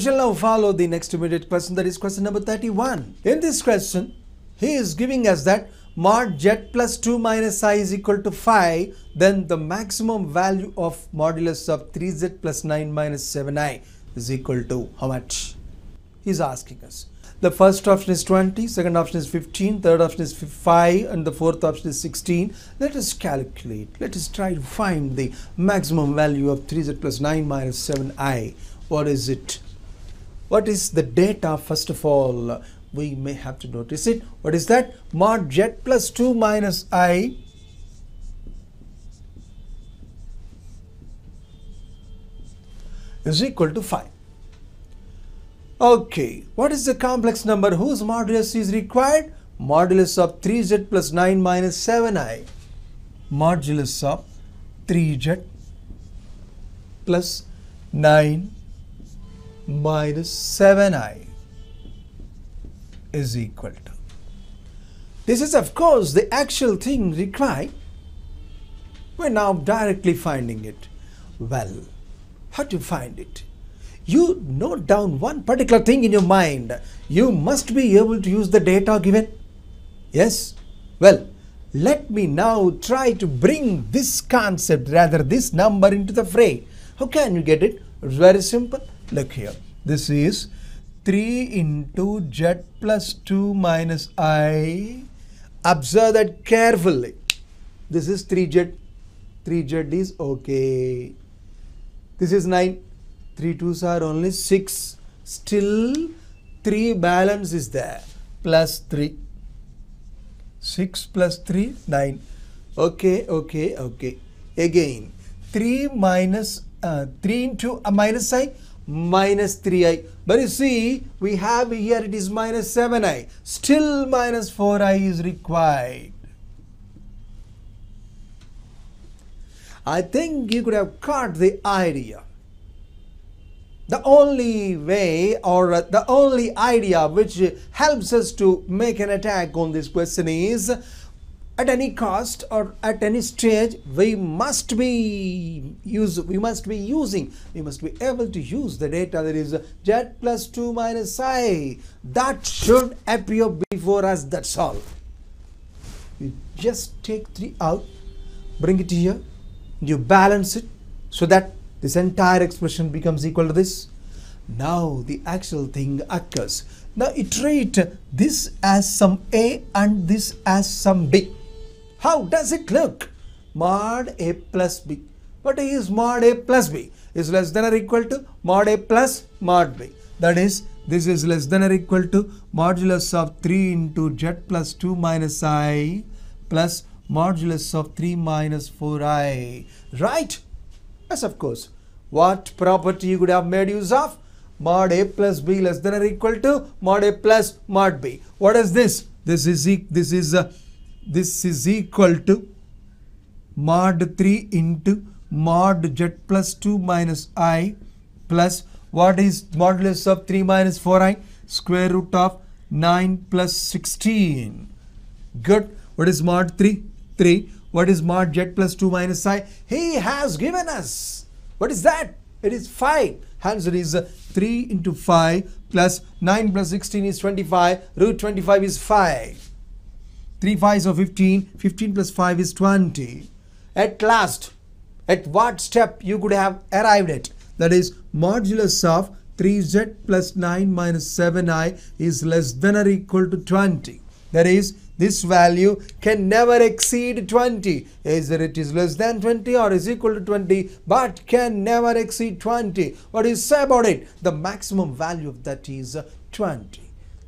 We shall now follow the next immediate question, that is question number 31. In this question, he is giving us that mod z plus 2 minus I is equal to 5, then the maximum value of modulus of 3z plus 9 minus 7i is equal to how much? He is asking us. The first option is 20, second option is 15, third option is 5, and the fourth option is 16. Let us calculate. Let us try to find the maximum value of 3z plus 9 minus 7i. What is it? What is the data? First of all, we may have to notice it. What is that? Mod z plus 2 minus I is equal to 5. Okay, what is the complex number whose modulus is required? Modulus of 3z plus 9 minus 7i. Modulus of 3z plus 9 minus 7i is equal to. This is of course the actual thing required. We're now directly finding it. Well, how to find it? You note down one particular thing in your mind. You must be able to use the data given. Yes? Well, let me now try to bring this concept, rather this number, into the fray. How can you get it? It's very simple. Look here. This is 3 into z plus 2 minus I. Observe that carefully. This is 3z. 3z is okay. This is 9. 3 2's are only 6. Still 3 balance is there. Plus 3. 6 plus 3, 9. Okay, okay, okay. Again, 3 minus 3 into minus I, minus 3i. But you see, we have here it is minus 7i. Still minus 4i is required. I think you could have caught the idea. The only way, or the only idea which helps us to make an attack on this question is, at any cost or at any stage, we must be able to use the data, that is z plus 2 minus I. That should appear before us, that's all. You just take 3 out, bring it here, you balance it so that this entire expression becomes equal to this. Now the actual thing occurs. Now iterate this as some A and this as some B. How does it look? Mod A plus B. What is mod A plus B? Is less than or equal to mod A plus mod B. That is, this is less than or equal to modulus of 3 into z plus 2 minus I plus modulus of 3 minus 4i. Right? Yes, of course. What property you could have made use of? Mod A plus B less than or equal to mod A plus mod B. What is this? This is equal to mod 3 into mod z plus 2 minus I plus, what is modulus of 3 minus 4i? Square root of 9 plus 16. Good. What is mod 3? 3. What is mod z plus 2 minus I? He has given us. What is that? It is 5. Hence it is 3 into 5 plus 9 plus 16 is 25. Root 25 is 5. 3 5s are 15. 15 plus 5 is 20. At last, at what step you could have arrived at? That is modulus of 3z plus 9 minus 7i is less than or equal to 20. That is, this value can never exceed 20. Either it is less than 20 or is equal to 20, but can never exceed 20. What do you say about it? The maximum value of that is 20.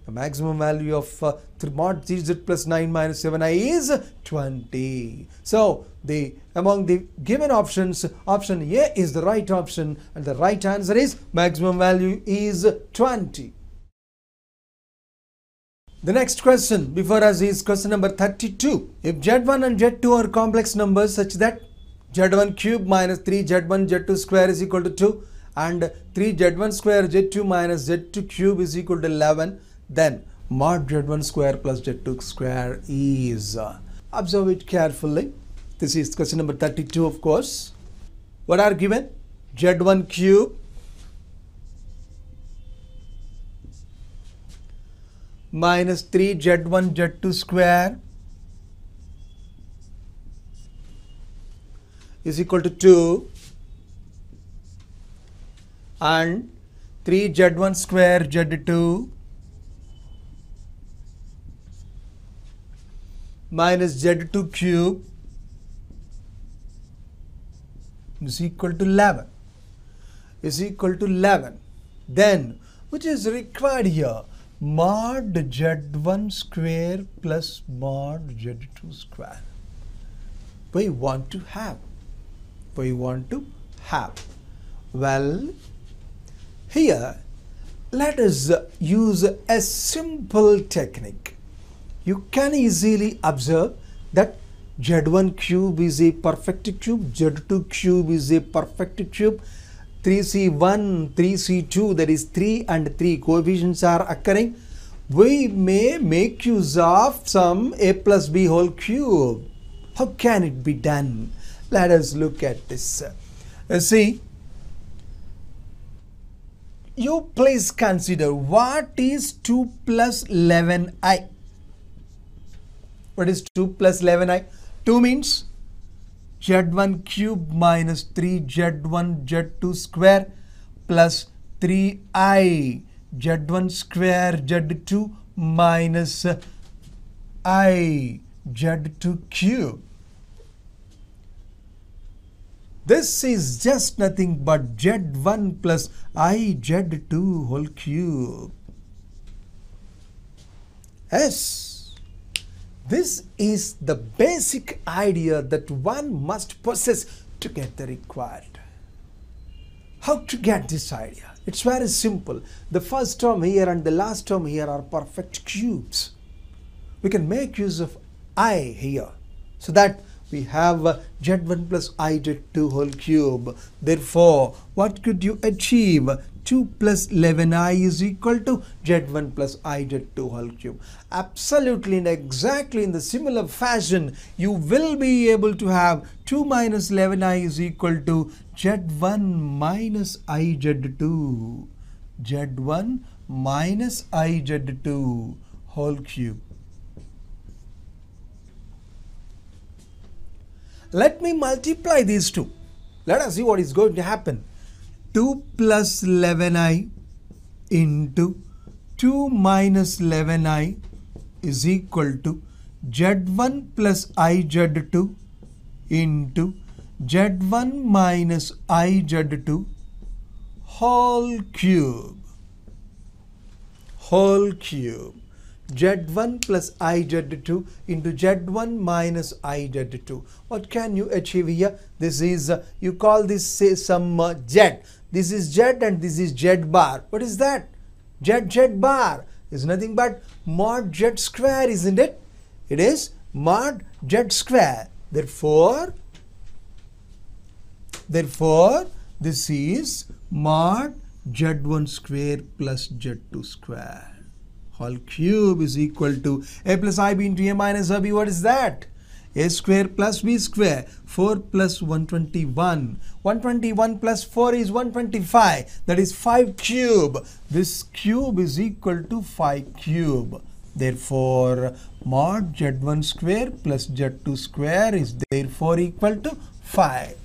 The maximum value of mod 3z plus 9 minus 7i is 20. So, among the given options, option A is the right option, and the right answer is maximum value is 20. The next question before us is question number 32. If z1 and z2 are complex numbers such that z1 cube minus 3 z1 z2 square is equal to 2 and 3 z1 square z2 minus z2 cube is equal to 11, then mod z1 square plus z2 square is. Observe it carefully. This is question number 32, of course. What are given? z1 cube minus 3 z1 z2 square is equal to 2 and 3 z1 square z2 minus z2 cube is equal to 11 then which is required here mod z1 square plus mod z2 square we want to have well here let us use a simple technique. You can easily observe that z1 cube is a perfect cube, z2 cube is a perfect cube, 3c1, 3c2, that is 3 and 3 coefficients are occurring. We may make use of some a plus b whole cube. How can it be done? Let us look at this. See, you please consider what is 2 plus 11i. What is 2 plus 11i? 2 means z1 cube minus 3 z1 z2 square plus 3i z1 square z2 minus i z2 cube. This is just nothing but z1 plus I z2 whole cube. Yes. This is the basic idea that one must possess to get the required. How to get this idea? It's very simple. The first term here and the last term here are perfect cubes. We can make use of I here so that we have z1 plus I z2 whole cube. Therefore, what could you achieve? 2 plus 11i is equal to z1 plus I z2 whole cube. Absolutely and exactly in the similar fashion, you will be able to have 2 minus 11i is equal to z1 minus I z2. z1 minus I z2 whole cube. Let me multiply these two. Let us see what is going to happen. 2 plus 11i into 2 minus 11i is equal to z1 plus I z2 into z1 minus I z2 whole cube. Z1 plus I z2 into z1 minus I z2. What can you achieve here? This is, you call this say some z. This is z and this is z bar. What is that? Z bar is nothing but mod z square, isn't it? It is mod z square. Therefore, this is mod z1 square plus z2 square. Whole cube is equal to a plus ib into a minus ib. What is that? A square plus b square. 4 plus 121. 121 plus 4 is 125. That is 5 cube. This cube is equal to 5 cube. Therefore, mod z1 square plus z2 square is therefore equal to 5.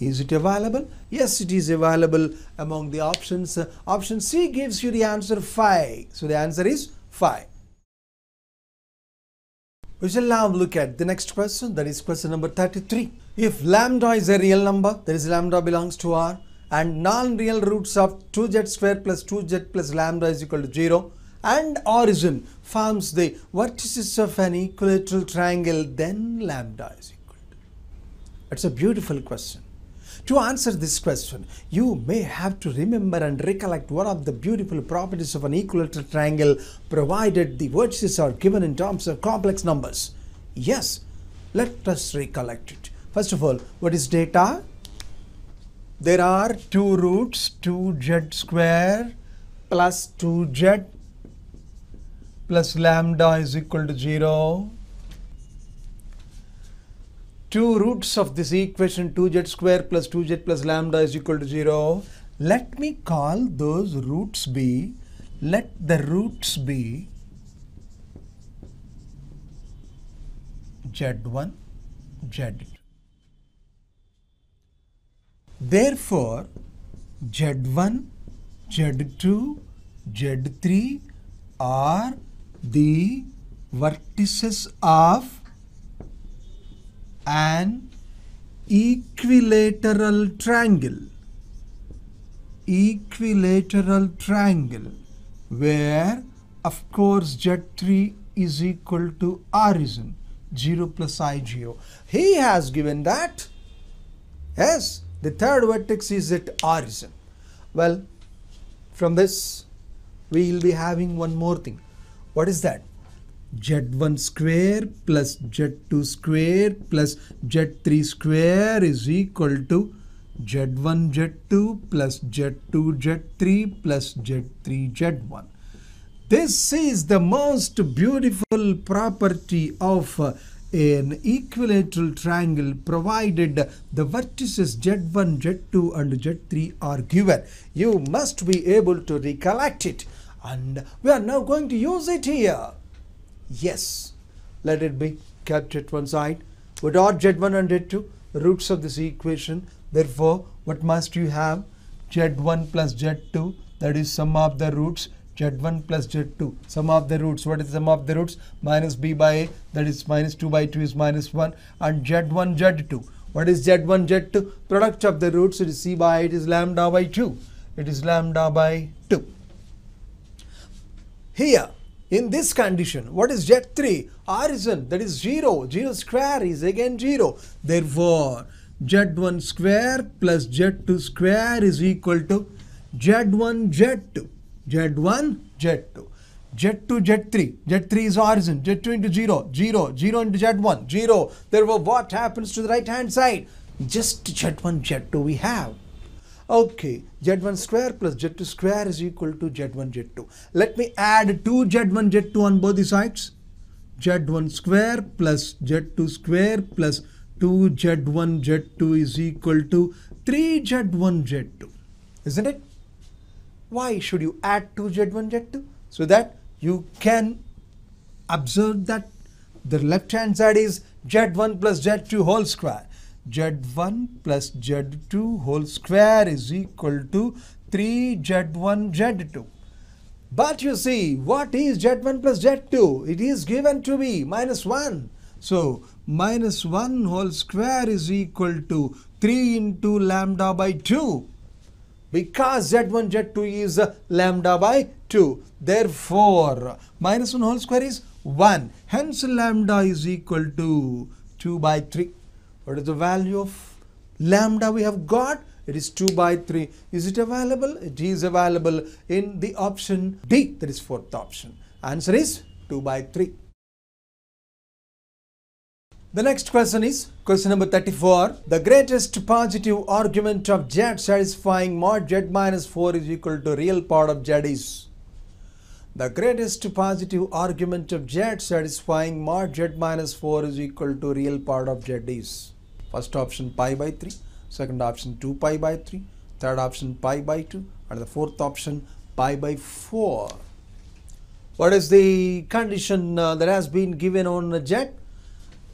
Is it available? Yes, it is available among the options. Option C gives you the answer 5. So the answer is 5. We shall now look at the next question, that is question number 33. If lambda is a real number, that is lambda belongs to R, and non-real roots of 2z square plus 2z plus lambda is equal to 0, and origin forms the vertices of an equilateral triangle, then lambda is equal to. It's a beautiful question. To answer this question, you may have to remember and recollect one of the beautiful properties of an equilateral triangle provided the vertices are given in terms of complex numbers. Yes, let us recollect it. First of all, what is data? There are two roots, 2z square plus 2z plus lambda is equal to 0. Two roots of this equation 2z square plus 2z plus lambda is equal to 0. Let me call those roots b. Let the roots be Z1, Z2. Therefore, Z1, Z2, Z3 are the vertices of an equilateral triangle. Equilateral triangle where of course Z3 is equal to origin 0 plus IGO. He has given that, yes, the third vertex is at origin. Well, from this we will be having one more thing. What is that? Z1 square plus Z2 square plus Z3 square is equal to Z1 Z2 plus Z2 Z3 plus Z3 Z1. This is the most beautiful property of an equilateral triangle, provided the vertices Z1, Z2 and Z3 are given. You must be able to recollect it, and we are now going to use it here. Yes, let it be kept at one side. We dot Z1 and Z2, roots of this equation. Therefore, what must you have? Z1 plus Z2, that is sum of the roots. Z1 plus Z2, sum of the roots. What is sum of the roots? Minus b by a, that is minus 2 by 2 is minus 1. And Z1, Z2. What is Z1, Z2? Product of the roots, it is c by a, it is lambda by 2. It is lambda by 2. Here, in this condition, what is Z3? Origin, that is 0. 0 square is again 0. Therefore, Z1 square plus Z2 square is equal to Z1, Z2. Z1, Z2, Z2, Z3, Z3 is origin, Z2 into 0, 0, 0 into Z1, 0. Therefore, what happens to the right hand side? Just Z1, Z2 we have. Okay, Z1 square plus Z2 square is equal to Z1, Z2. Let me add 2 Z1, Z2 on both the sides. Z1 square plus Z2 square plus 2 Z1, Z2 is equal to 3 Z1, Z2, isn't it? Why should you add 2 Z1, Z2? So that you can observe that the left hand side is Z1 plus Z2 whole square. Z1 plus Z2 whole square is equal to 3 Z1, Z2. But you see, what is Z1 plus Z2? It is given to me, minus 1. So, minus 1 whole square is equal to 3 into lambda by 2. Because Z1, Z2 is lambda by 2. Therefore, minus 1 whole square is 1. Hence, lambda is equal to 2 by 3. What is the value of lambda we have got? It is 2 by 3. Is it available? It is available in the option D. That is fourth option. Answer is 2 by 3. The next question is question number 34. The greatest positive argument of Z satisfying mod Z minus 4 is equal to real part of Z is. The greatest positive argument of Z satisfying mod Z minus 4 is equal to real part of Z is. First option pi by 3, second option 2 pi by 3, third option pi by 2, and the fourth option pi by 4. What is the condition that has been given on Z?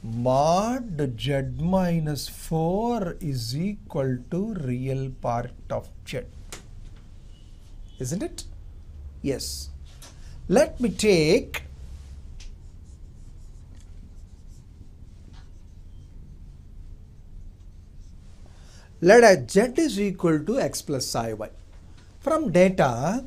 Mod Z minus 4 is equal to real part of Z, isn't it? Yes. Let me take let us Z is equal to X plus IY. From data,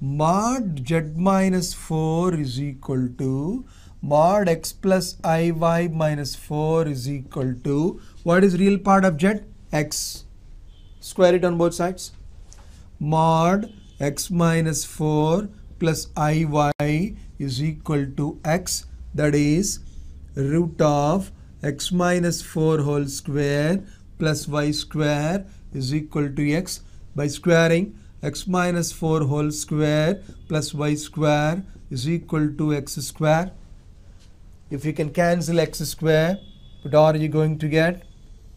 mod Z minus 4 is equal to mod X plus IY minus 4 is equal to, what is real part of Z? X. Square it on both sides. Mod X minus 4 plus IY is equal to X, that is root of X minus 4 whole square plus Y square is equal to X. By squaring, X minus 4 whole square plus Y square is equal to X square. If you can cancel X square, what are you going to get?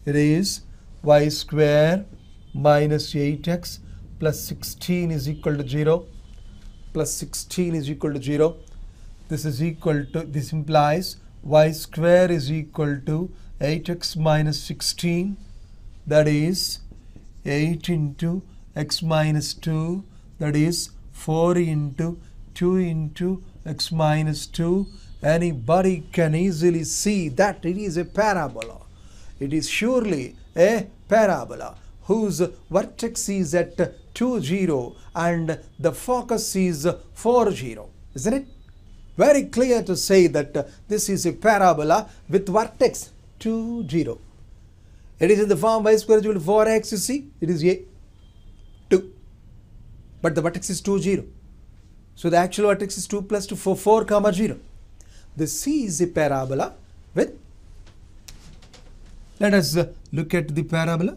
It is Y square minus 8X plus 16 is equal to 0. Plus 16 is equal to 0. This is equal to, this implies y square is equal to 8x minus 16, that is 8 into x minus 2, that is 4 into 2 into x minus 2. Anybody can easily see that it is a parabola. It is surely a parabola whose vertex is at 2, 0 and the focus is 4, 0. Isn't it? Very clear to say that this is a parabola with vertex 2, 0. It is in the form y square is equal to 4x, you see, it is a 2. But the vertex is 2, 0. So the actual vertex is 2 plus 2, 4, 4, 0. This is a parabola with, let us look at the parabola.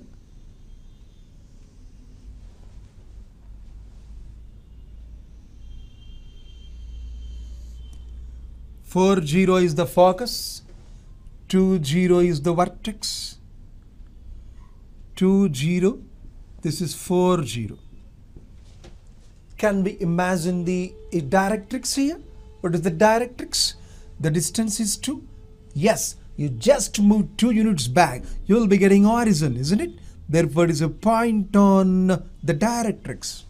Four, 0 is the focus, 2, 0 is the vertex, 2, 0, this is 4, 0. Can we imagine the directrix here? What is the directrix? The distance is 2. Yes, you just move 2 units back, you will be getting horizon, isn't it? Therefore, it is a point on the directrix.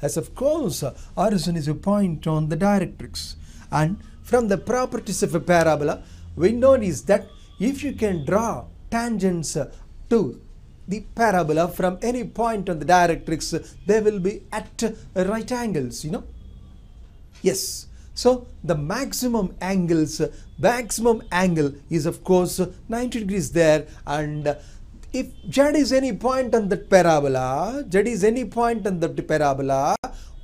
As of course, horizon is a point on the directrix. And from the properties of a parabola, we notice that if you can draw tangents to the parabola from any point on the directrix, they will be at right angles, you know. Yes. So the maximum angles, maximum angle is of course 90 degrees there, and if z is any point on that parabola,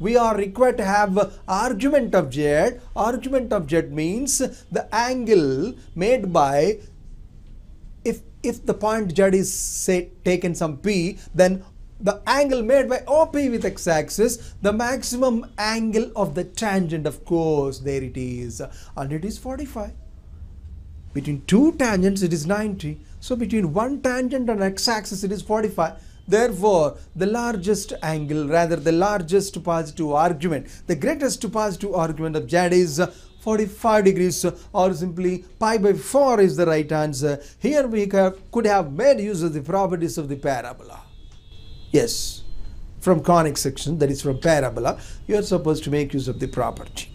we are required to have argument of z. Argument of z means the angle made by, if the point z is say taken some p, then the angle made by OP with x-axis, the maximum angle of the tangent, of course, there it is, and it is 45. Between two tangents it is 90, so between one tangent and x-axis it is 45. Therefore, the largest angle, rather the largest positive argument, the greatest positive argument of z is 45 degrees, or simply pi by 4 is the right answer. Here we could have made use of the properties of the parabola. Yes, from conic section, that is from parabola, you are supposed to make use of the property.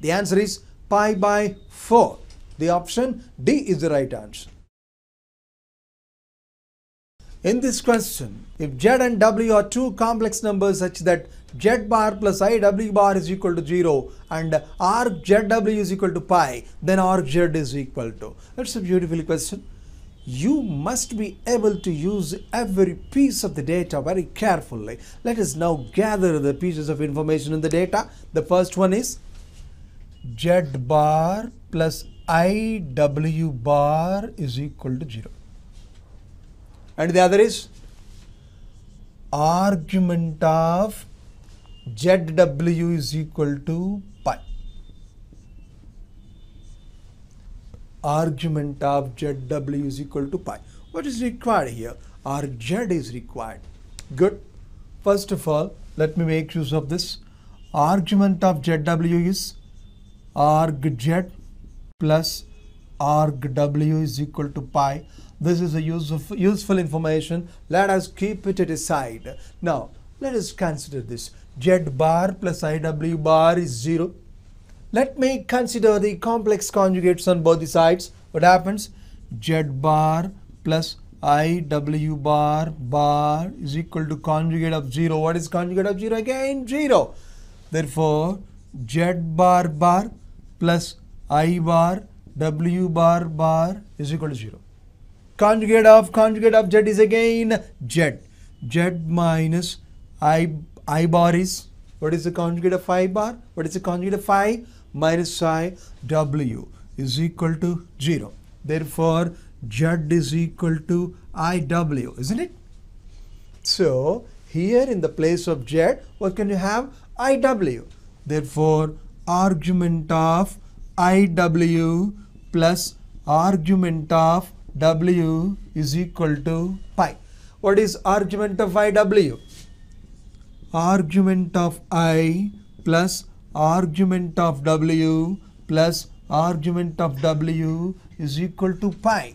The answer is pi by 4. The option D is the right answer. In this question, if z and w are two complex numbers such that z bar plus I w bar is equal to 0 and arc zw is equal to pi, then arc z is equal to. That's a beautiful question. You must be able to use every piece of the data very carefully. Let us now gather the pieces of information in the data. The first one is z bar plus I w bar is equal to 0. And the other is argument of z w is equal to pi. Argument of ZW is equal to pi. What is required here? Arc Z is required. Good. First of all, let me make use of this. Argument of ZW is arc Z plus arc W is equal to pi. This is a useful information. Let us keep it aside. Now, let us consider this. Z bar plus IW bar is 0. Let me consider the complex conjugates on both the sides. What happens? Z bar plus I w bar bar is equal to conjugate of 0. What is conjugate of 0 again? 0. Therefore, z bar bar plus I bar w bar bar is equal to 0. Conjugate of z is again z. Z minus I bar is, what is the conjugate of I bar? What is the conjugate of I? Minus I w is equal to 0. Therefore, z is equal to I w, isn't it? So, here in the place of z, what can you have? I w. Therefore, argument of I w plus argument of w is equal to pi. What is argument of I w? Argument of I plus argument of w plus argument of W is equal to pi.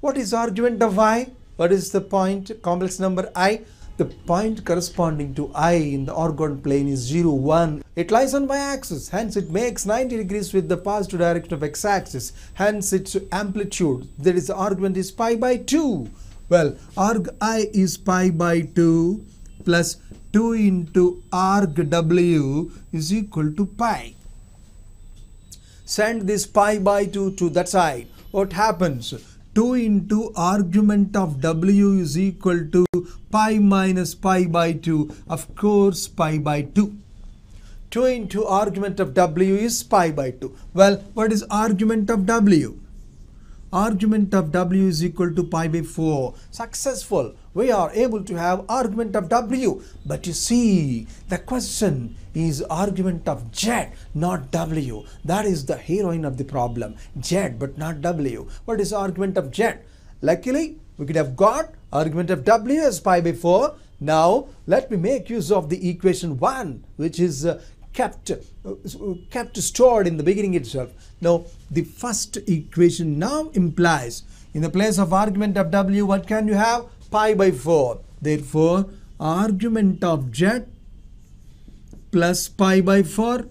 What is argument of I? What is the point, complex number I? The point corresponding to I in the orthogonal plane is 0, 1. It lies on y-axis, hence it makes 90 degrees with the positive direction of x-axis, hence its amplitude, that is the argument is pi by 2. Well, arg I is pi by 2 plus 2 into arg W is equal to pi. Send this pi by 2 to that side. What happens? 2 into argument of W is equal to pi minus pi by 2. Of course, pi by 2. 2 into argument of W is pi by 2. Well, what is argument of W? Argument of W is equal to pi by 4. Successful. We are able to have argument of W. But you see, the question is argument of Z, not W. That is the heroine of the problem. Z, but not W. What is argument of Z? Luckily, we could have got argument of W as pi by 4. Now, let me make use of the equation 1, which is kept stored in the beginning itself. Now, the first equation now implies, in the place of argument of W, what can you have? Pi by 4. Therefore, argument of Z plus pi by 4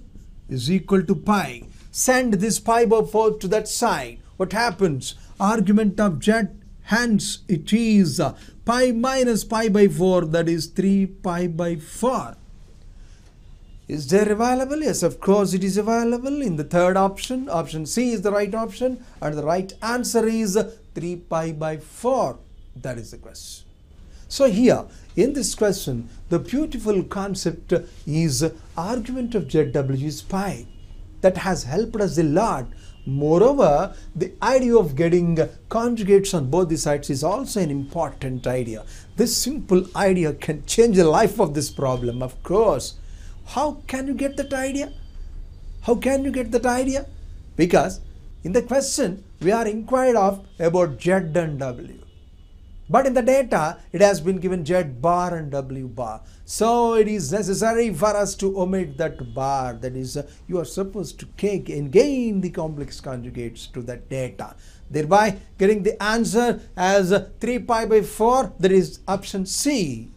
is equal to pi. Send this pi by 4 to that side. What happens? Argument of Z, hence it is pi minus pi by 4, that is 3 pi by 4. Is there available? Yes, of course it is available in the third option. Option C is the right option and the right answer is 3 pi by 4. That is the question. So here, in this question, the beautiful concept is argument of ZW is pi. That has helped us a lot. Moreover, the idea of getting conjugates on both the sides is also an important idea. This simple idea can change the life of this problem, of course. How can you get that idea? How can you get that idea? Because in the question, we are inquired of about Z and W. But in the data, it has been given Z bar and W bar. So it is necessary for us to omit that bar. That is, you are supposed to take and gain the complex conjugates to that data, thereby getting the answer as 3 pi by 4, that is option C.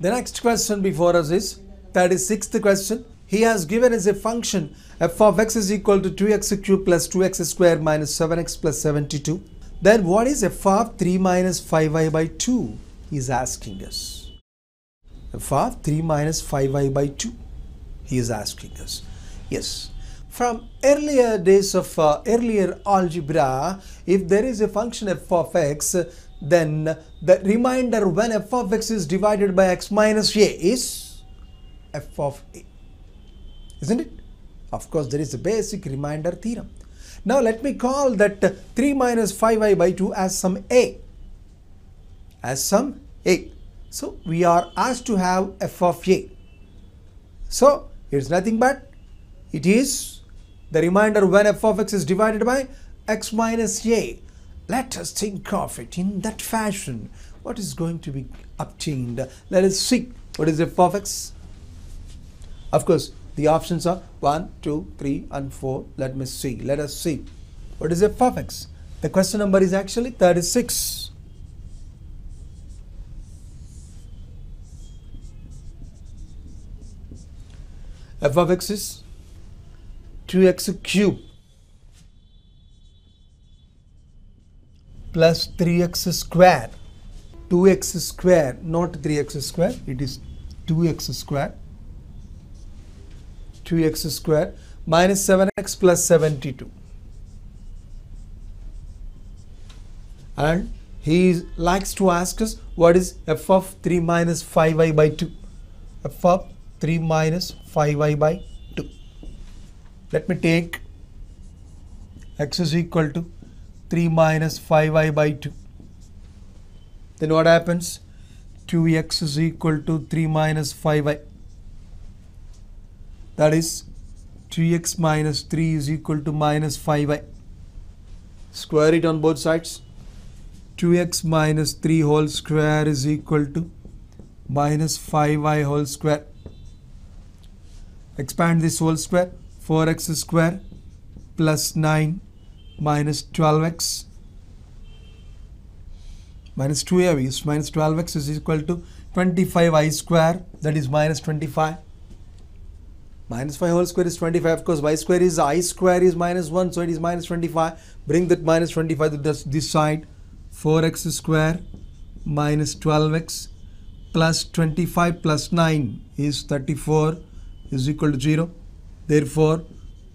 The next question before us is 36th question. He has given as a function f of x is equal to 2x cube plus 2x square minus 7x plus 72. Then what is f of 3 minus 5y by 2? He is asking us. f of 3 minus 5y by 2. He is asking us. Yes. From earlier days of earlier algebra, if there is a function f of x, then the remainder when f of x is divided by x minus a is f of a, isn't it? Of course, there is a basic remainder theorem. Now let me call that 3 minus 5y by 2 as some a, as some a. So we are asked to have f of a. So it is nothing but it is the remainder when f of x is divided by x minus a. Let us think of it in that fashion. What is going to be obtained? Let us see. What is f of x? Of course, the options are 1, 2, 3 and 4. Let me see. Let us see. What is f of x? The question number is actually 36. f of x is 2x cube plus 3x square, 2x square, not 3x square, it is 2x square minus 7x plus 72. And he likes to ask us what is f of 3 minus 5y by 2, f of 3 minus 5y by 2. Let me take x is equal to 3 minus 5y by 2. Then what happens? 2x is equal to 3 minus 5y. That is 2x minus 3 is equal to minus 5y. Square it on both sides. 2x minus 3 whole square is equal to minus 5y whole square. Expand this whole square. 4x square plus 9 minus 12x minus 2a we use minus 12x is equal to 25i square, that is minus 25. Minus 5 whole square is 25, because y square is I square is minus 1, so it is minus 25. Bring that minus 25 to this side. 4x square minus 12x plus 25 plus 9 is 34 is equal to 0. Therefore,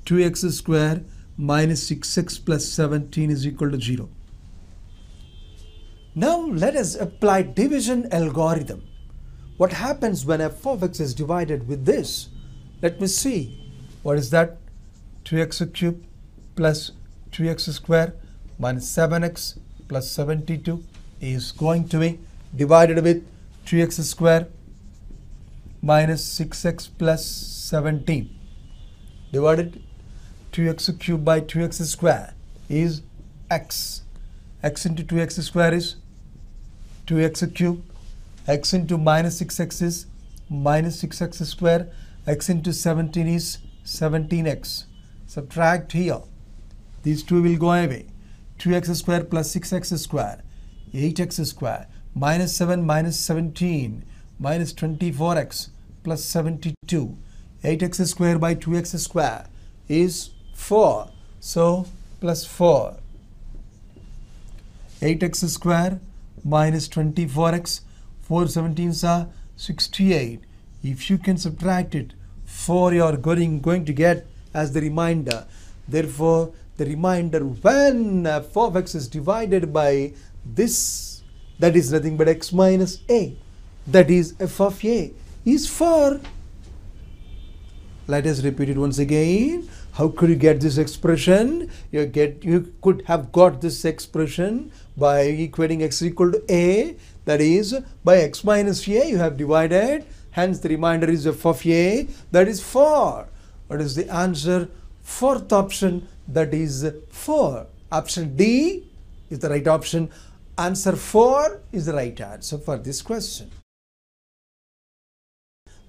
2x square minus 6x plus 17 is equal to 0. Now let us apply division algorithm. What happens when f of x is divided with this? Let me see. What is that? 2x cube plus 2x square minus 7x plus 72 is going to be divided with 2x square minus 6x plus 17. Divided 2x cube by 2x square is x. x into 2x square is 2x cube, x into minus 6x is minus 6x square, x into 17 is 17x. Subtract here. These two will go away. 2x square plus 6x square, 8x square, minus 7 minus 17, minus 24x plus 72. 8x square by 2x square is 4. So plus 4. 8x square minus 24x, 4 17s are 68. If you can subtract it, 4 you are going to get as the remainder. Therefore, the remainder when f of x is divided by this, that is nothing but x minus a, that is f of a, is 4. Let us repeat it once again. How could you get this expression? You could have got this expression by equating x equal to a, that is by x minus a you have divided, hence the remainder is f of a, that is 4. What is the answer? Fourth option, that is 4. Option D is the right option. Answer 4 is the right answer for this question.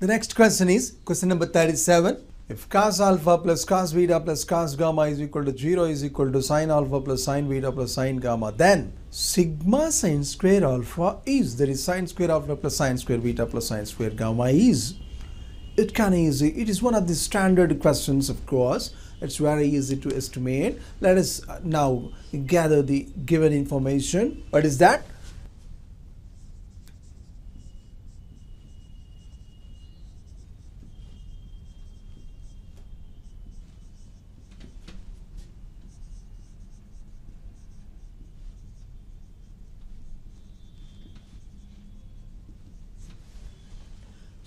The next question is question number 37. If cos alpha plus cos beta plus cos gamma is equal to 0 is equal to sin alpha plus sin beta plus sin gamma, then sigma sin square alpha is, that is sin square alpha plus sin square beta plus sin square gamma is. It is one of the standard questions, of course. It's very easy to estimate. Let us now gather the given information. What is that?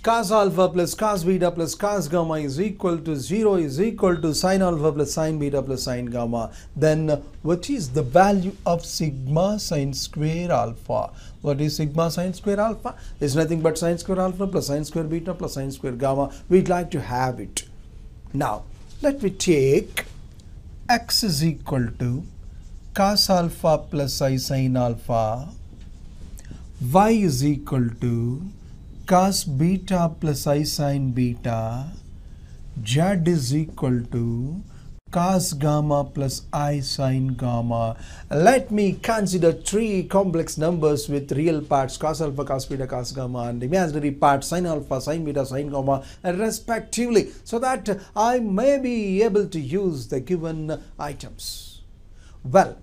Cos alpha plus cos beta plus cos gamma is equal to 0 is equal to sin alpha plus sin beta plus sin gamma. Then what is the value of sigma sin square alpha? What is sigma sin square alpha? It's nothing but sin square alpha plus sin square beta plus sin square gamma. We'd like to have it. Now let me take x is equal to cos alpha plus I sin alpha, y is equal to cos beta plus I sin beta, z is equal to cos gamma plus I sin gamma. Let me consider three complex numbers with real parts, cos alpha, cos beta, cos gamma, and imaginary parts, sin alpha, sin beta, sin gamma, respectively, so that I may be able to use the given items. Well,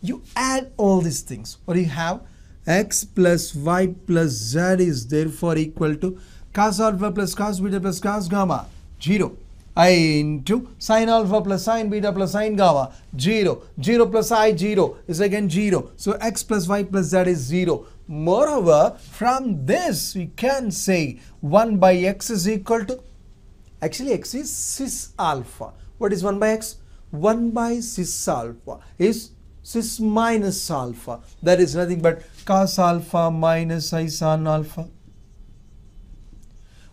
you add all these things. What do you have? X plus y plus z is therefore equal to cos alpha plus cos beta plus cos gamma 0, I into sin alpha plus sin beta plus sin gamma 0, 0 plus I 0 is again 0, so x plus y plus z is 0. Moreover, from this we can say 1 by x is equal to, actually x is cis alpha. What is 1 by x? 1 by cis alpha is cis minus alpha, that is nothing but cos alpha minus I sin alpha.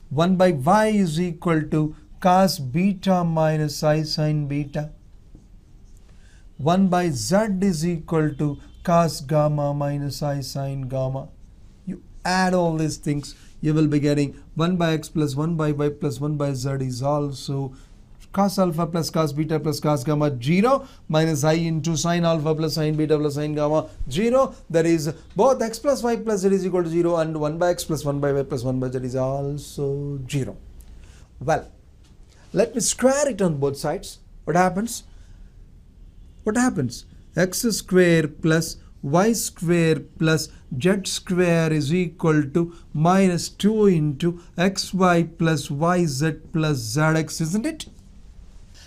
1 by y is equal to cos beta minus I sin beta. 1 by z is equal to cos gamma minus I sin gamma. You add all these things, you will be getting 1 by x plus 1 by y plus 1 by z is also cos alpha plus cos beta plus cos gamma 0 minus I into sin alpha plus sin beta plus sin gamma 0. That is both x plus y plus z is equal to 0 and 1 by x plus 1 by y plus 1 by z is also 0. Well, let me square it on both sides. What happens? What happens? X square plus y square plus z square is equal to minus 2 into xy plus yz plus zx, isn't it?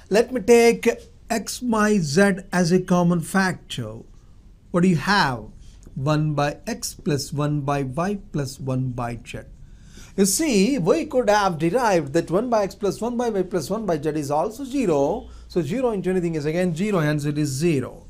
Let me take x, y, z as a common factor. What do you have? 1 by x plus 1 by y plus 1 by z. You see, we could have derived that 1 by x plus 1 by y plus 1 by z is also 0. So 0 into anything is again 0, hence it is 0.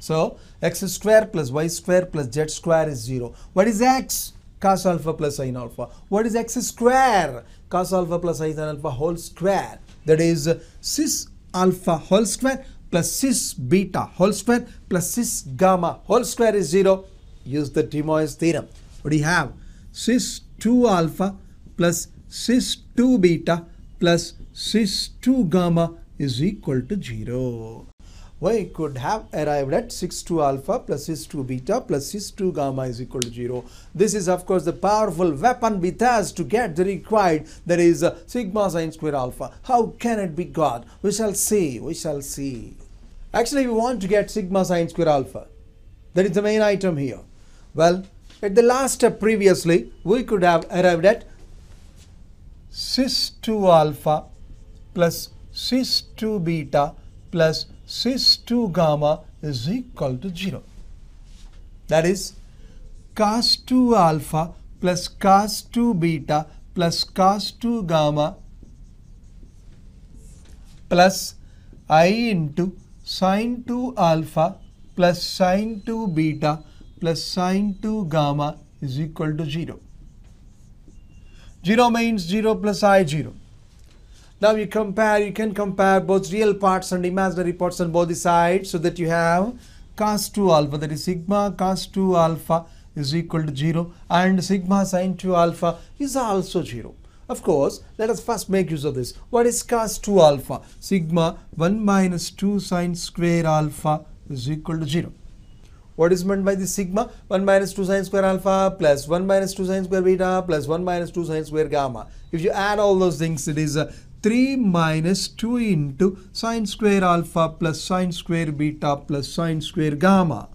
So, x square plus y square plus z square is 0. What is x? Cos alpha plus sin alpha. What is x square? Cos alpha plus sin alpha whole square. That is cis alpha whole square plus cis beta whole square plus cis gamma whole square is 0. Use the De Moivre's theorem. What do you have? Cis 2 alpha plus cis 2 beta plus cis 2 gamma is equal to 0. We could have arrived at cis 2 alpha plus cis 2 beta plus cis 2 gamma is equal to 0. This is of course the powerful weapon with us to get the required, that is sigma sin square alpha. How can it be got? We shall see, we shall see. Actually we want to get sigma sin square alpha. That is the main item here. Well, at the last step previously, we could have arrived at cis 2 alpha plus cis 2 beta plus cis 2 gamma is equal to 0. That is cos 2 alpha plus cos 2 beta plus cos 2 gamma plus I into sin 2 alpha plus sin 2 beta plus sin 2 gamma is equal to 0. 0 means 0 plus I 0. Now you compare, you can compare both real parts and imaginary parts on both the sides, so that you have cos 2 alpha, that is sigma cos 2 alpha is equal to 0 and sigma sin 2 alpha is also 0. Of course, let us first make use of this. What is cos 2 alpha? Sigma 1 minus 2 sin square alpha is equal to 0. What is meant by the sigma? 1 minus 2 sin square alpha plus 1 minus 2 sin square beta plus 1 minus 2 sin square gamma. If you add all those things, it is 3 minus 2 into sin square alpha plus sin square beta plus sin square gamma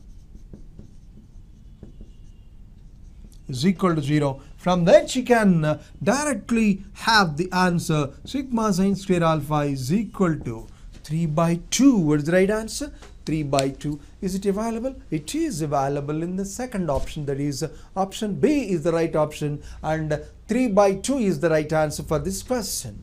is equal to 0. From that you can directly have the answer sigma sin square alpha is equal to 3 by 2. What is the right answer? 3 by 2. Is it available? It is available in the second option, that is option B is the right option, and 3 by 2 is the right answer for this question.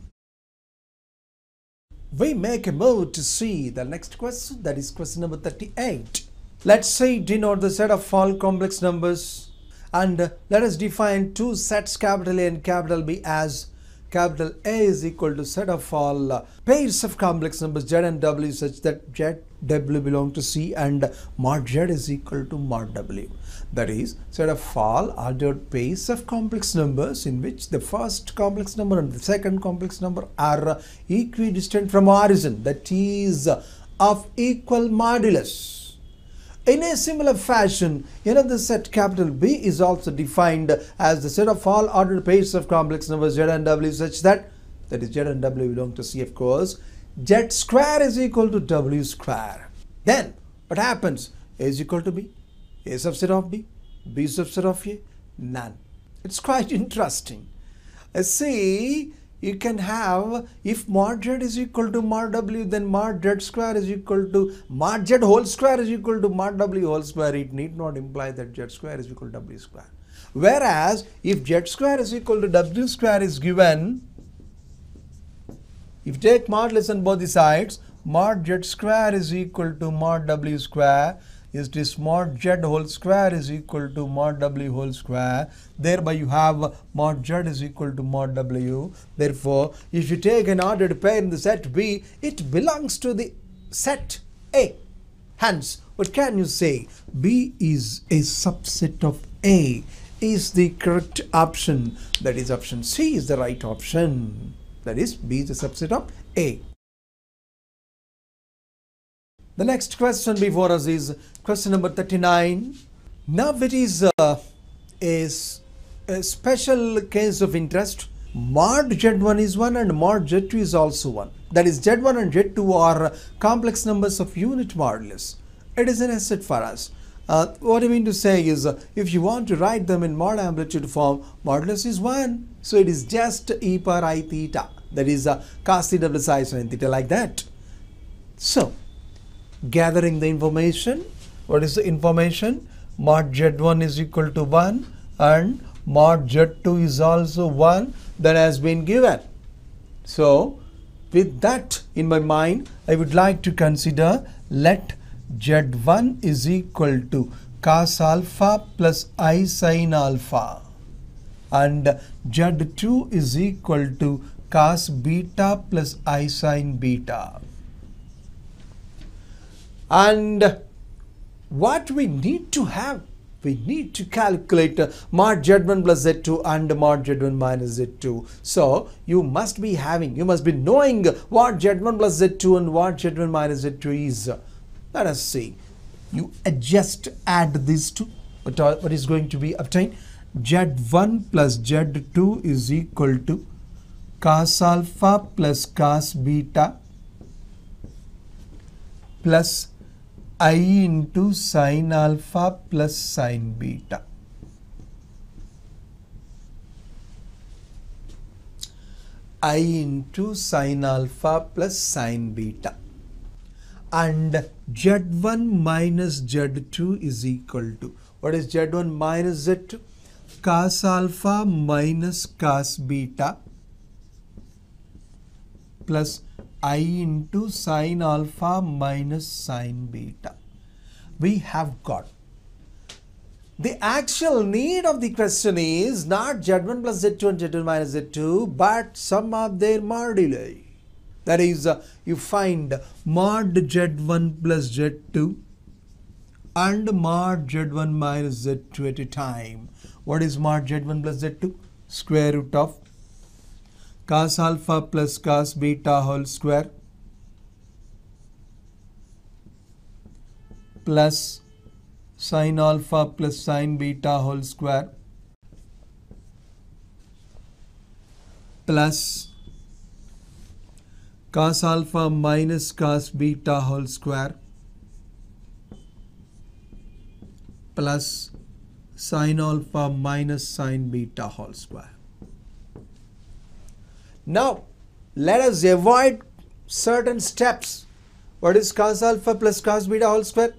We make a move to see the next question, that is question number 38. Let's say denote the set of all complex numbers and let us define two sets capital A and capital B as capital A is equal to set of all pairs of complex numbers z and w such that z w belong to C and mod z is equal to mod w. That is set of all ordered pairs of complex numbers in which the first complex number and the second complex number are equidistant from origin, that is of equal modulus. In a similar fashion, another set capital B is also defined as the set of all ordered pairs of complex numbers z and w such that, that is z and w belong to C of course, z square is equal to w square. Then what happens? A is equal to b, a subset of b, b subset of a, none. It's quite interesting. See, you can have, if mod z is equal to mod w, then mod z square is equal to mod z whole square is equal to mod w whole square. It need not imply that z square is equal to w square. Whereas if z square is equal to w square is given, if take modulus on both the sides, mod z square is equal to mod w square, is this mod z whole square is equal to mod w whole square. Thereby you have mod z is equal to mod w. Therefore, if you take an ordered pair in the set B, it belongs to the set A. Hence, what can you say? B is a subset of A is the correct option. That is option C is the right option. That is B is a subset of A. The next question before us is question number 39. Nowadays is a special case of interest. Mod Z1 is one and mod Z2 is also one. That is, Z1 and Z2 are complex numbers of unit modulus. It is an asset for us. What I mean to say is, if you want to write them in mod amplitude form, modulus is 1. So it is just e power I theta. That is cos theta plus I sin theta, like that. So, gathering the information, what is the information? Mod Z1 is equal to 1 and mod Z2 is also 1, that has been given. So, with that in my mind, I would like to consider let Z1 is equal to cos alpha plus I sin alpha and Z2 is equal to cos beta plus I sin beta. And what we need to have, we need to calculate mod Z1 plus Z2 and mod Z1 minus Z2. So, you must be knowing what Z1 plus Z2 and what Z1 minus Z2 is. Let us see. You just add these two. What is going to be obtained? Z1 plus Z2 is equal to cos alpha plus cos beta plus I into sin alpha plus sin beta. I into sin alpha plus sin beta. And Z1 minus Z2 is equal to, what is Z1 minus Z2? Cos alpha minus cos beta plus I into sin alpha minus sin beta. We have got. The actual need of the question is not Z1 plus Z2 and Z1 minus Z2, but sum of their moduli. That is, you find mod Z1 plus Z2 and mod Z1 minus Z2 at a time. What is mod Z1 plus Z2? Square root of cos alpha plus cos beta whole square plus sin alpha plus sin beta whole square plus cos alpha minus cos beta whole square plus sin alpha minus sin beta whole square. Now, let us avoid certain steps. What is cos alpha plus cos beta whole square?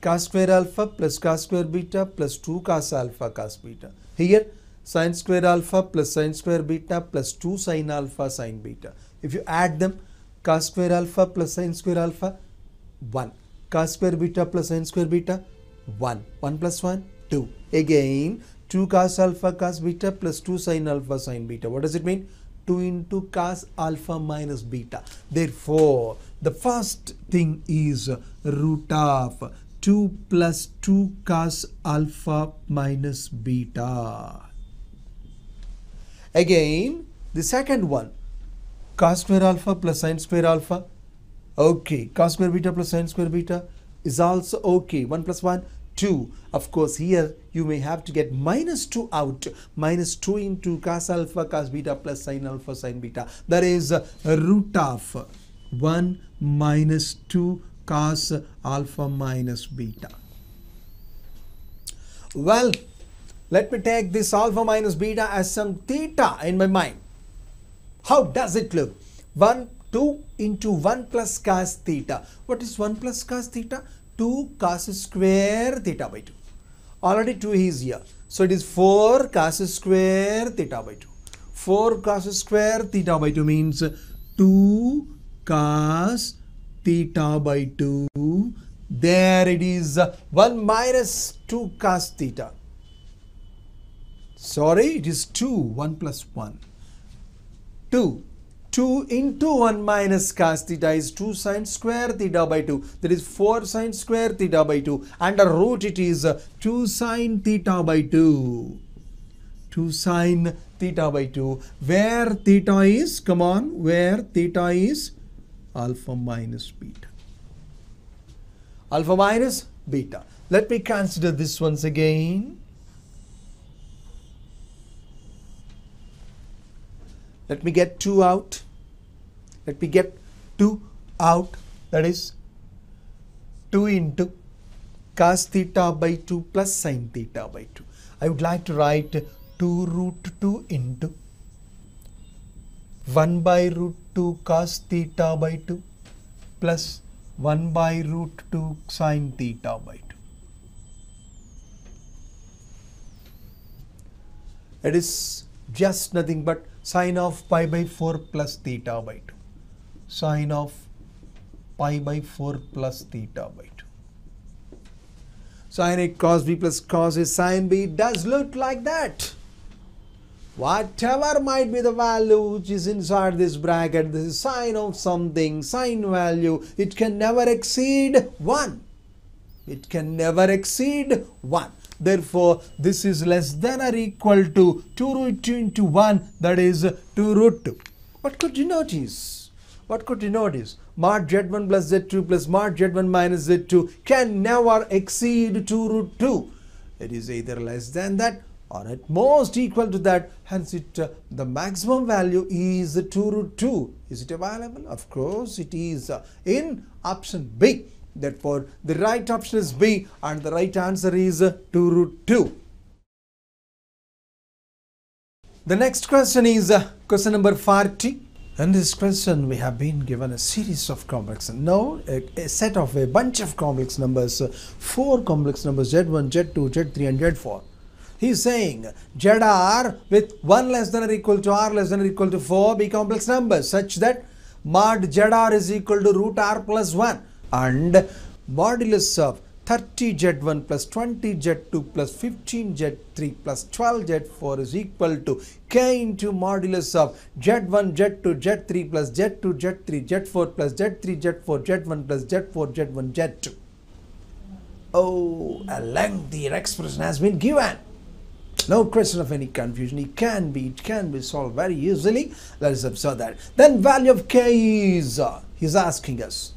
Cos square alpha plus cos square beta plus 2 cos alpha cos beta. Here, sin square alpha plus sin square beta plus 2 sin alpha sin beta. If you add them, cos square alpha plus sin square alpha, 1. Cos square beta plus sin square beta, 1. 1 plus 1, 2. Again, 2 cos alpha cos beta plus 2 sin alpha sin beta. What does it mean? 2 into cos alpha minus beta. Therefore, the first thing is root of 2 plus 2 cos alpha minus beta. Again, the second one. Cos square alpha plus sin square alpha, okay. Cos square beta plus sin square beta is also okay. 1 plus 1, 2. Of course, here you may have to get minus 2 out. Minus 2 into cos alpha, cos beta plus sin alpha, sin beta. That is root of 1 minus 2 cos alpha minus beta. Well, let me take this alpha minus beta as some theta in my mind. How does it look? 1, 2 into 1 plus cos theta. What is 1 plus cos theta? 2 cos square theta by 2. Already 2 is here. So it is 4 cos square theta by 2. 4 cos square theta by 2 means 2 cos theta by 2. There it is 1 minus 2 cos theta. Sorry, it is 2, 1 plus 1. 2 into 1 minus cos theta is 2 sin square theta by 2. That is 4 sin square theta by 2. Under root it is 2 sin theta by 2. 2 sin theta by 2. Where theta is? Come on. Where theta is? Alpha minus beta. alpha minus beta. Let me consider this once again. Let me get 2 out. Let me get 2 out. That is 2 into cos theta by 2 plus sin theta by 2. I would like to write 2 root 2 into 1 by root 2 cos theta by 2 plus 1 by root 2 sin theta by 2. It is just nothing but sine of pi by 4 plus theta by 2. Sine of pi by 4 plus theta by 2. Sin A cos B plus cos A sin B does look like that. Whatever might be the value which is inside this bracket, this is sine of something, sine value, it can never exceed 1. It can never exceed 1. Therefore, this is less than or equal to 2 root 2 into 1, that is 2 root 2. What could you notice? What could you notice? Mod Z1 plus Z2 plus mod Z1 minus Z2 can never exceed 2 root 2. It is either less than that or at most equal to that. Hence, the maximum value is 2 root 2. Is it available? Of course, it is in option B. Therefore, the right option is B and the right answer is 2 root 2. The next question is question number 40. In this question, we have been given a series of complex numbers. No, a set of a bunch of complex numbers, 4 complex numbers, Z1, Z2, Z3 and Z4. He is saying ZR with 1 less than or equal to R less than or equal to 4 be complex numbers such that mod ZR is equal to root R plus 1. And modulus of 30Z1 plus 20Z2 plus 15Z3 plus 12Z4 is equal to k into modulus of Z1, Z2, Z3 plus Z2, Z3, Z4 plus Z3, Z4, Z1 plus Z4, Z1, Z2. Oh, a lengthy expression has been given. No question of any confusion. It can be solved very easily. Let us observe that. Then value of k is, he's asking us.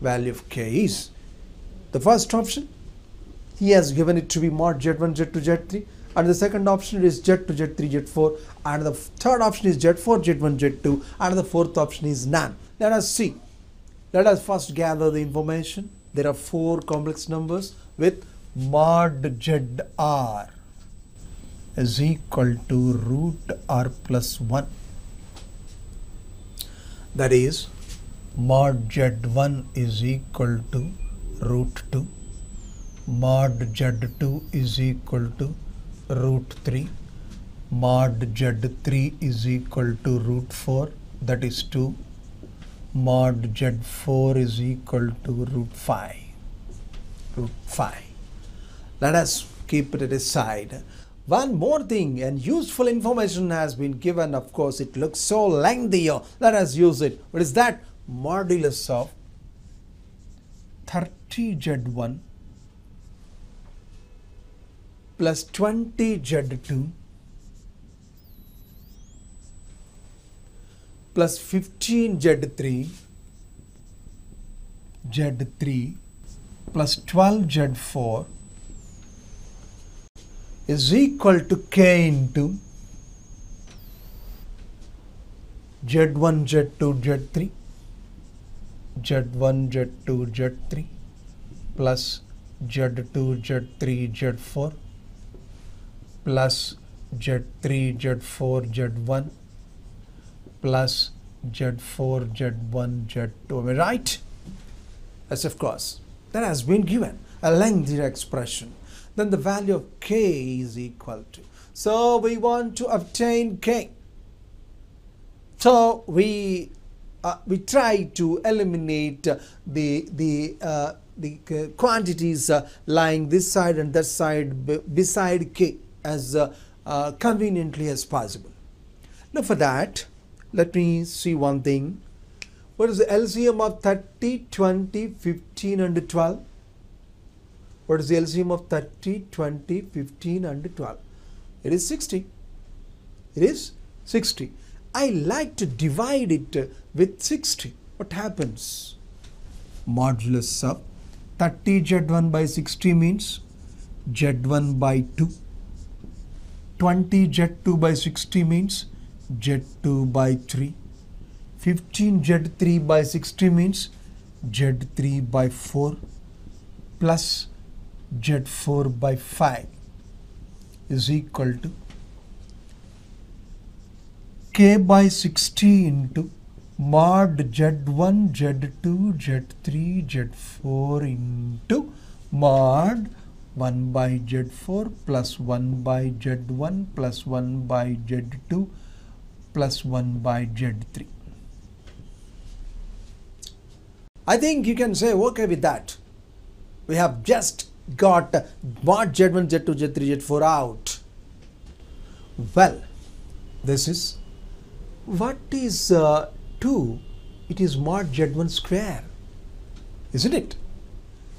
Value of k is the first option. He has given it to be mod Z1, Z2, Z3, and the second option is Z2, Z3, Z4, and the third option is Z4, Z1, Z2, and the fourth option is none. Let us see. Let us first gather the information. There are 4 complex numbers with mod ZR is equal to root R plus 1. That is mod Z1 is equal to root 2, mod Z2 is equal to root 3, mod Z3 is equal to root 4, that is 2, mod Z4 is equal to root 5, Let us keep it aside. One more thing, and useful information has been given. Of course, it looks so lengthy. Let us use it. What is that? Modulus of 30Z1 plus 20Z2 plus 15Z3 plus 12Z4 is equal to k into Z1, Z2, Z3 Z1, Z2, Z3 plus Z2, Z3, Z4 plus Z3, Z4, Z1 plus Z4, Z1, Z2. Am I right? Yes, of course. That has been given a lengthy expression. Then the value of k is equal to. So we want to obtain k. So we try to eliminate the quantities lying this side and that side beside k as conveniently as possible. Now for that, let me see one thing. What is the LCM of 30, 20, 15 and 12? What is the LCM of 30, 20, 15 and 12? It is 60. It is 60. I like to divide it with 60. What happens? Modulus of 30 Z1 by 60 means Z1 by 2. 20 Z2 by 60 means Z2 by 3. 15 Z3 by 60 means Z3 by 4 plus Z4 by 5 is equal to K by 60 into mod Z1, Z2, Z3, Z4 into mod 1 by Z4 plus 1 by Z1 plus 1 by Z2 plus 1 by Z3. I think you can say okay with that. We have just got mod Z1, Z2, Z3, Z4 out. Well, this is what is 2? It is mod Z1 square, isn't it?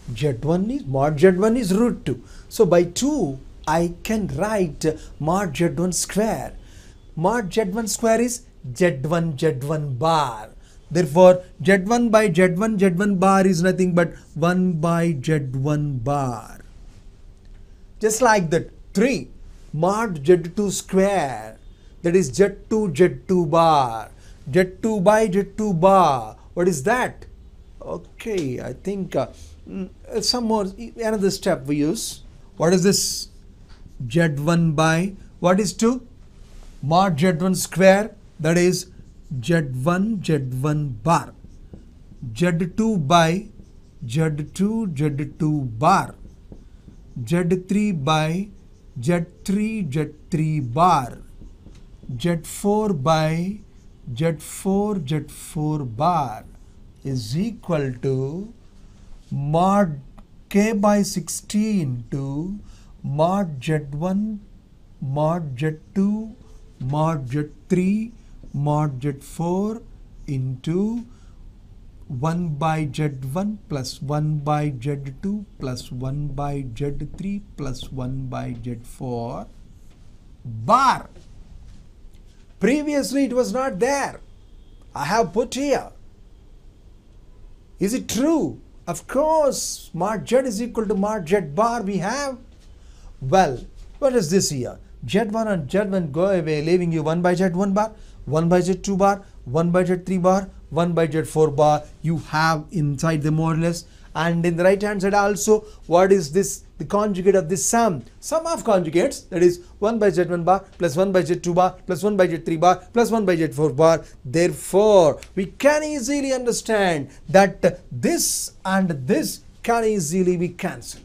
mod Z1 is root 2. So by 2, I can write mod Z1 square. Mod Z1 square is Z1, Z1 bar. Therefore, Z1 by Z1, Z1 bar is nothing but 1 by Z1 bar. Just like that, 3, mod Z2 square, that is Z2, Z2 bar. Z2 by Z2 bar. What is that? Okay, I think some more, another step we use. What is this? Z1 by, what is 2? Mod Z1 square, that is Z1, Z1 bar. Z2 by Z2, Z2 bar. Z3 by Z3, Z3 bar. Z4 by Z4, Z4 bar is equal to mod K by 60 into mod Z1, mod Z2, mod Z3, mod Z4 into 1 by Z1 plus 1 by Z2 plus 1 by Z3 plus 1 by Z4 bar. Previously, it was not there. I have put here. Is it true? Of course, mod Z is equal to mod Z bar we have. Well, what is this here? Z1 and Z1 go away, leaving you 1 by Z1 bar, 1 by Z2 bar, 1 by Z3 bar, 1 by Z4 bar you have inside the more or less. And in the right hand side also, what is this? The conjugate of this sum. Sum of conjugates, that is 1 by Z1 bar plus 1 by Z2 bar plus 1 by Z3 bar plus 1 by Z4 bar. Therefore, we can easily understand that this and this can easily be cancelled.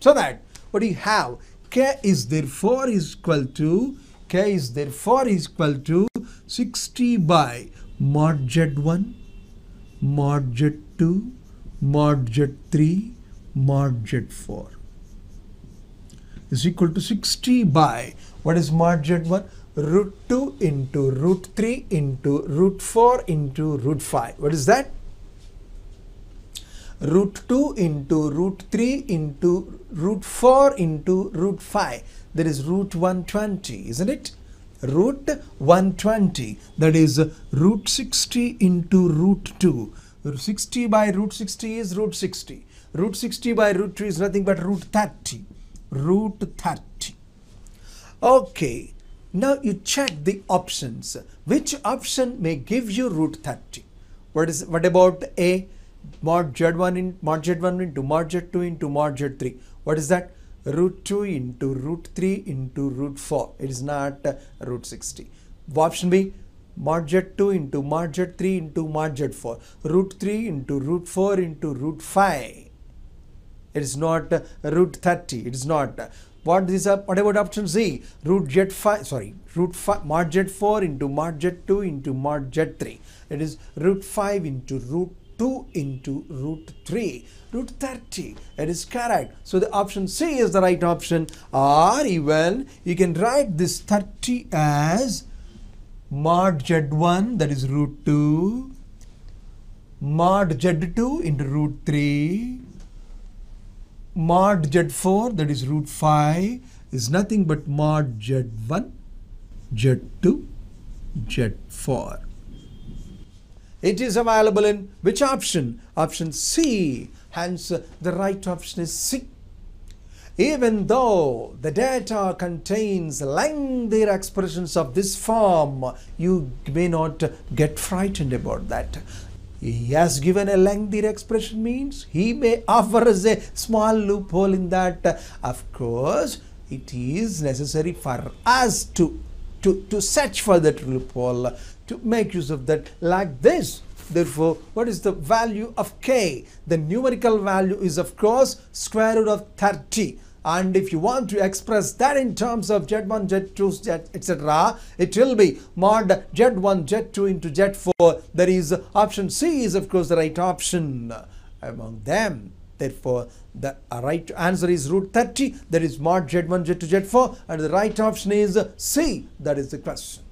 So that what you have, K is therefore equal to 60 by mod Z1, mod Z2, mod Z3, mod Z4 is equal to 60 by, what is mod Z1? Root 2 into root 3 into root 4 into root 5. What is that? Root 2 into root 3 into root 4 into root 5. That is root 120, isn't it? Root 120. That is root 60 into root 2. 60 by root 60 is root 60. Root 60 by root 3 is nothing but root 30. Root 30. Okay. Now you check the options. Which option may give you root 30? What about A? Mod Z1 into mod Z2 into mod Z3. What is that? Root 2 into root 3 into root 4. It is not root 60. Option B. Mod Z2 into mod Z3 into mod Z4. Root 3 into root 4 into root 5. It is not root 30. It is not. What about option C? Mod Z4 into mod Z2 into mod Z3. It is root 5 into root 2 into root 3. Root 30. It is correct. So the option C is the right option. Or even you can write this 30 as mod Z1, that is root 2, mod Z2 into root 3. Mod Z4, that is root 5, is nothing but mod Z1, Z2, Z4. It is available in which option? Option C. Hence, the right option is C. Even though the data contains lengthy expressions of this form, you may not get frightened about that. He has given a lengthy expression means he may offer us a small loophole in that. Of course, it is necessary for us to search for that loophole, to make use of that like this. Therefore, what is the value of k? The numerical value is of course square root of 30. And if you want to express that in terms of z1, z2, z, etc., it will be mod z1, z2 into z4. That is, option C is of course the right option among them. Therefore, the right answer is root 30. That is mod z1, z2, z4. And the right option is C. That is the question.